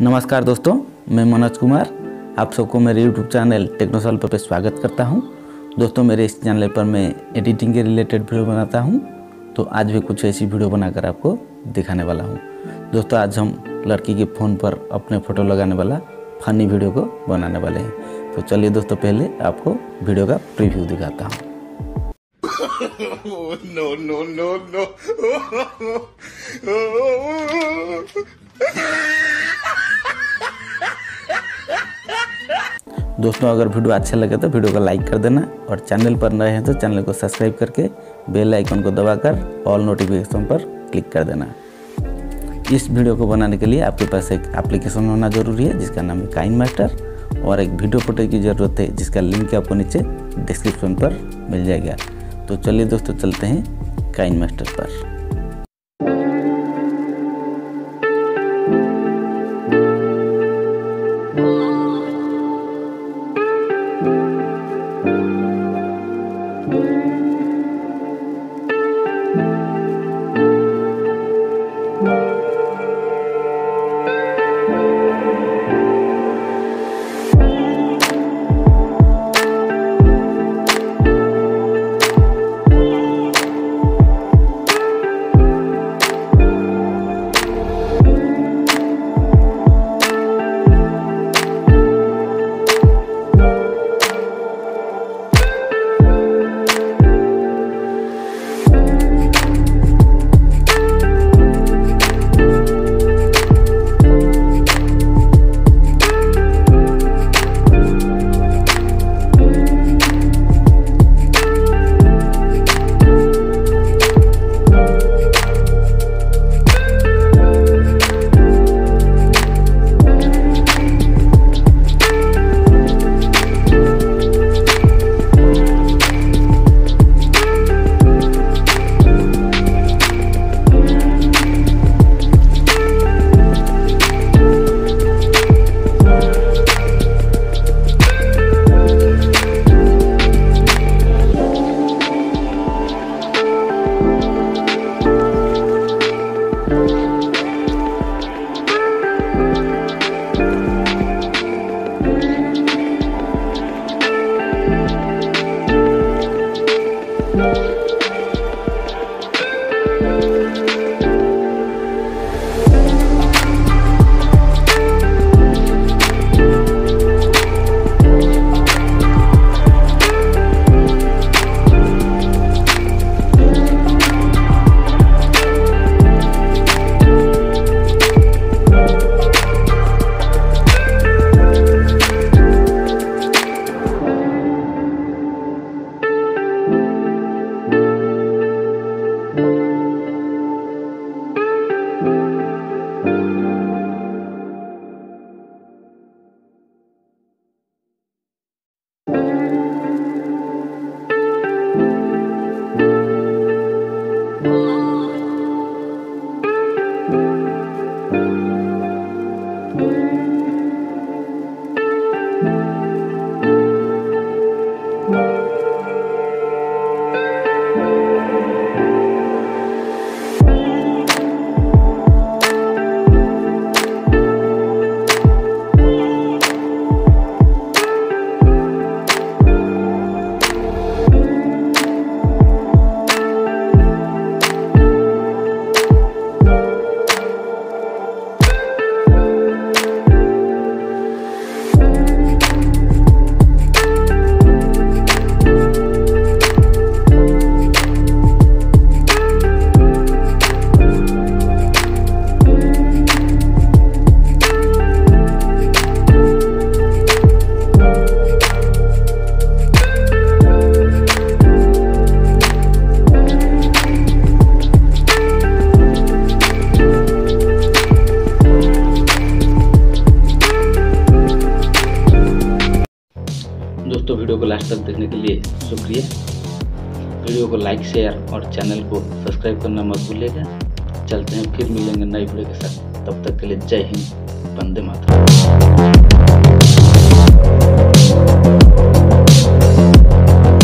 नमस्कार दोस्तों, मैं मनोज कुमार आप सबको मेरे YouTube चैनल टेक्नो सॉल्वर पर स्वागत करता हूं। दोस्तों मेरे इस चैनल पर मैं एडिटिंग के रिलेटेड वीडियो बनाता हूं, तो आज भी कुछ ऐसी वीडियो बनाकर आपको दिखाने वाला हूं। दोस्तों आज हम लड़की के फ़ोन पर अपने फ़ोटो लगाने वाला फनी वीडियो को बनाने वाले हैं। तो चलिए दोस्तों पहले आपको वीडियो का प्रीव्यू दिखाता हूँ। दोस्तों अगर वीडियो अच्छा लगे तो वीडियो को लाइक कर देना और चैनल पर नए हैं तो चैनल को सब्सक्राइब करके बेल आइकन को दबाकर ऑल नोटिफिकेशन पर क्लिक कर देना। इस वीडियो को बनाने के लिए आपके पास एक एप्लीकेशन होना जरूरी है जिसका नाम है किनेमास्टर और एक वीडियो फोटो की ज़रूरत है जिसका लिंक आपको नीचे डिस्क्रिप्शन पर मिल जाएगा। तो चलिए दोस्तों चलते हैं किनेमास्टर पर। दोस्तों वीडियो को लास्ट तक देखने के लिए शुक्रिया। वीडियो को लाइक शेयर और चैनल को सब्सक्राइब करना मत भूलिएगा। चलते हैं फिर मिलेंगे नए वीडियो के साथ, तब तक के लिए जय हिंद, वंदे मातरम।